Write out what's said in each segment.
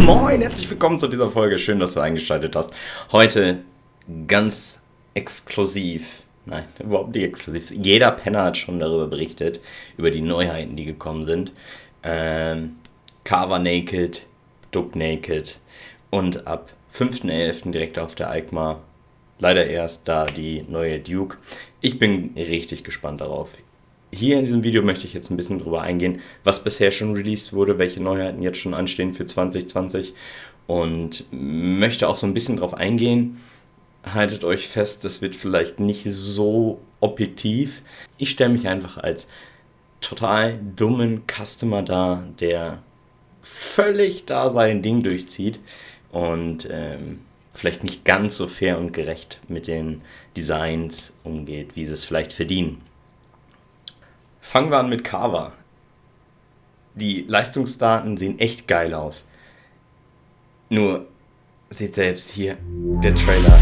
Moin, herzlich willkommen zu dieser Folge. Schön, dass du eingeschaltet hast. Heute ganz exklusiv. Nein, überhaupt nicht exklusiv. Jeder Penner hat schon darüber berichtet, über die Neuheiten, die gekommen sind. Kawa Naked, Duck Naked und ab 5.11. direkt auf der EICMA. Leider erst da die neue Duke. Ich bin richtig gespannt darauf. Hier in diesem Video möchte ich jetzt ein bisschen drüber eingehen, was bisher schon released wurde, welche Neuheiten jetzt schon anstehen für 2020 und möchte auch so ein bisschen drauf eingehen. Haltet euch fest, das wird vielleicht nicht so objektiv. Ich stelle mich einfach als total dummen Customer dar, der völlig da sein Ding durchzieht und vielleicht nicht ganz so fair und gerecht mit den Designs umgeht, wie sie es vielleicht verdienen. Fangen wir an mit Kawa. Die Leistungsdaten sehen echt geil aus. Nur, seht selbst hier, der Trailer.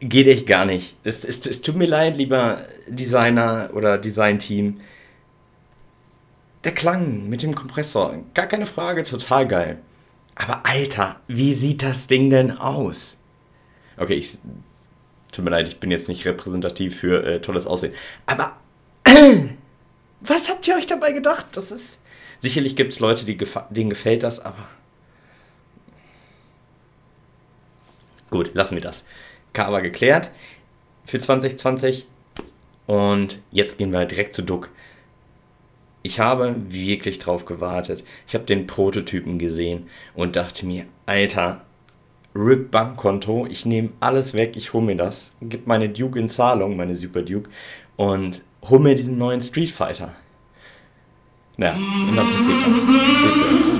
Geht echt gar nicht. Es tut mir leid, lieber Designer oder Designteam. Der Klang mit dem Kompressor, gar keine Frage, total geil. Aber Alter, wie sieht das Ding denn aus? Okay, tut mir leid, ich bin jetzt nicht repräsentativ für tolles Aussehen. Aber was habt ihr euch dabei gedacht? Das ist... Sicherlich gibt es Leute, denen gefällt das, aber... Gut, lassen wir das. Kawa geklärt für 2020 und jetzt gehen wir halt direkt zu Duck. Ich habe wirklich drauf gewartet. Ich habe den Prototypen gesehen und dachte mir, Alter, RIP Bankkonto, ich nehme alles weg, ich hole mir das, gebe meine Duke in Zahlung, meine Super Duke und hole mir diesen neuen Street Fighter. Naja, und dann passiert das. Seht selbst.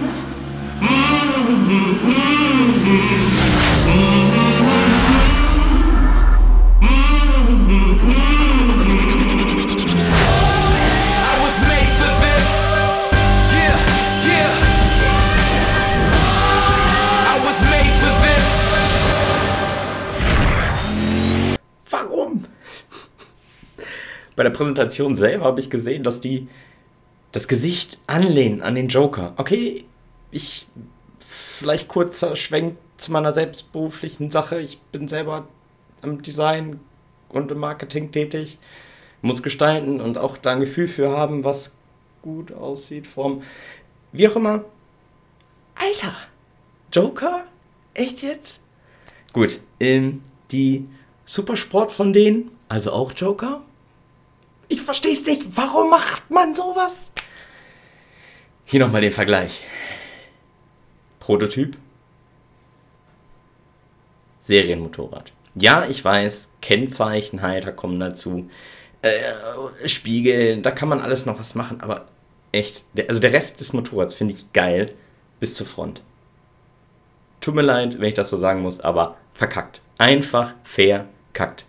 Bei der Präsentation selber habe ich gesehen, dass die das Gesicht anlehnen an den Joker. Okay, ich vielleicht kurzer Schwenk zu meiner selbstberuflichen Sache. Ich bin selber im Design und im Marketing tätig, muss gestalten und auch da ein Gefühl für haben, was gut aussieht, Form, wie auch immer. Alter, Joker? Echt jetzt? Gut, die Supersport von denen, also auch Joker? Ich verstehe es nicht. Warum macht man sowas? Hier nochmal den Vergleich. Prototyp. Serienmotorrad. Ja, ich weiß, Kennzeichenhalter kommen dazu. Spiegel, da kann man alles noch was machen. Aber echt, also der Rest des Motorrads finde ich geil. Bis zur Front. Tut mir leid, wenn ich das so sagen muss, aber verkackt. Einfach verkackt.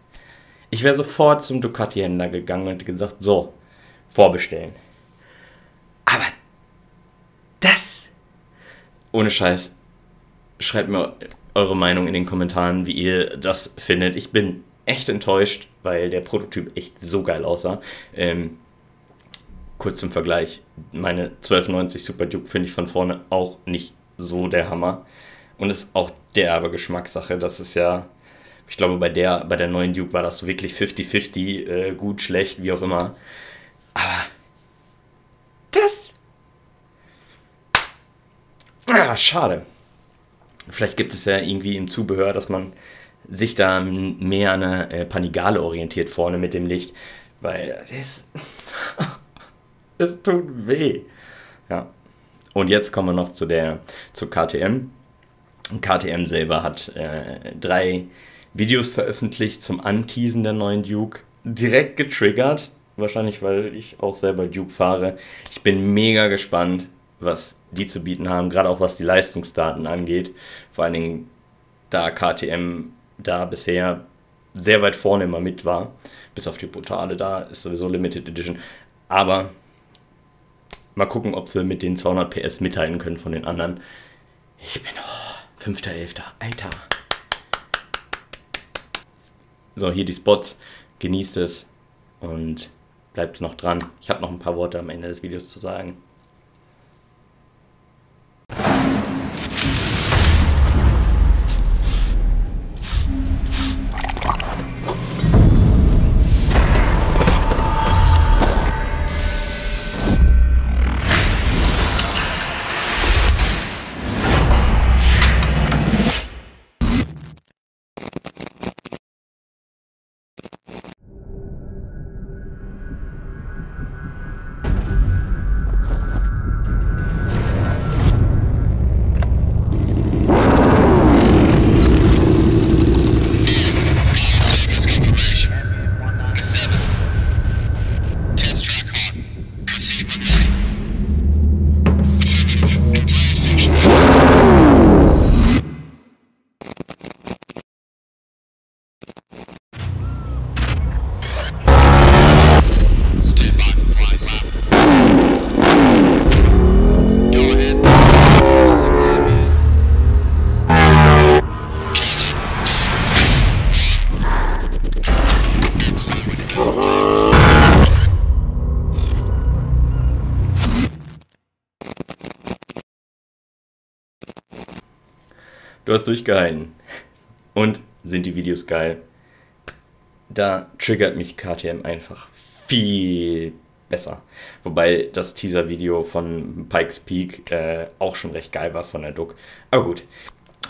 Ich wäre sofort zum Ducati-Händler gegangen und gesagt, so, vorbestellen. Aber das, ohne Scheiß, schreibt mir eure Meinung in den Kommentaren, wie ihr das findet. Ich bin echt enttäuscht, weil der Prototyp echt so geil aussah. Kurz zum Vergleich, meine 1290 Super Duke finde ich von vorne auch nicht so der Hammer. Und ist auch derbe Geschmackssache, das ist ja... Ich glaube, bei der neuen Duke war das so wirklich 50-50, gut, schlecht, wie auch immer. Aber das... Ah, schade. Vielleicht gibt es ja irgendwie im Zubehör, dass man sich da mehr an eine Panigale orientiert vorne mit dem Licht. Weil das... Es tut weh. Ja. Und jetzt kommen wir noch zur KTM. KTM selber hat drei... Videos veröffentlicht zum Anteasen der neuen Duke. Direkt getriggert. Wahrscheinlich, weil ich auch selber Duke fahre. Ich bin mega gespannt, was die zu bieten haben. Gerade auch was die Leistungsdaten angeht. Vor allen Dingen, da KTM da bisher sehr weit vorne immer mit war. Bis auf die Brutale, da ist sowieso Limited Edition. Aber Mal gucken, ob sie mit den 200 PS mitteilen können von den anderen. Ich bin 5.11. Alter. So, hier die Spots. Genießt es und bleibt noch dran. Ich habe noch ein paar Worte am Ende des Videos zu sagen. Du hast durchgehalten. Und sind die Videos geil? Da triggert mich KTM einfach viel besser. Wobei das Teaser-Video von Pikes Peak auch schon recht geil war von der Duck. Aber gut.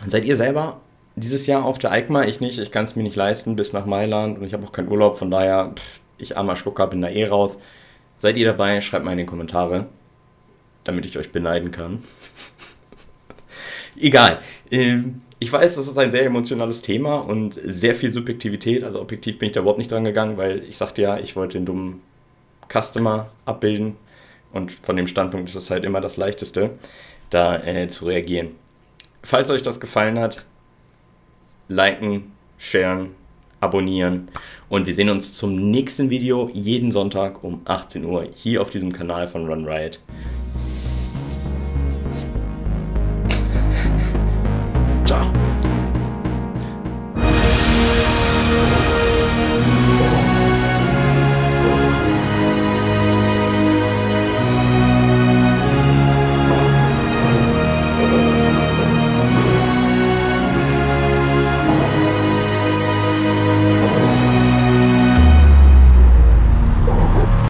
Seid ihr selber dieses Jahr auf der EICMA? Ich nicht. Ich kann es mir nicht leisten bis nach Mailand. Und ich habe auch keinen Urlaub. Von daher, ich armer Schlucker, bin da eh raus. Seid ihr dabei? Schreibt mal in die Kommentare, damit ich euch beneiden kann. Egal. Ich weiß, das ist ein sehr emotionales Thema und sehr viel Subjektivität. Also objektiv bin ich da überhaupt nicht dran gegangen, weil ich sagte ja, ich wollte den dummen Customer abbilden. Und von dem Standpunkt ist es halt immer das Leichteste, da zu reagieren. Falls euch das gefallen hat, liken, sharen, abonnieren. Und wir sehen uns zum nächsten Video jeden Sonntag um 18 Uhr hier auf diesem Kanal von Run Riot.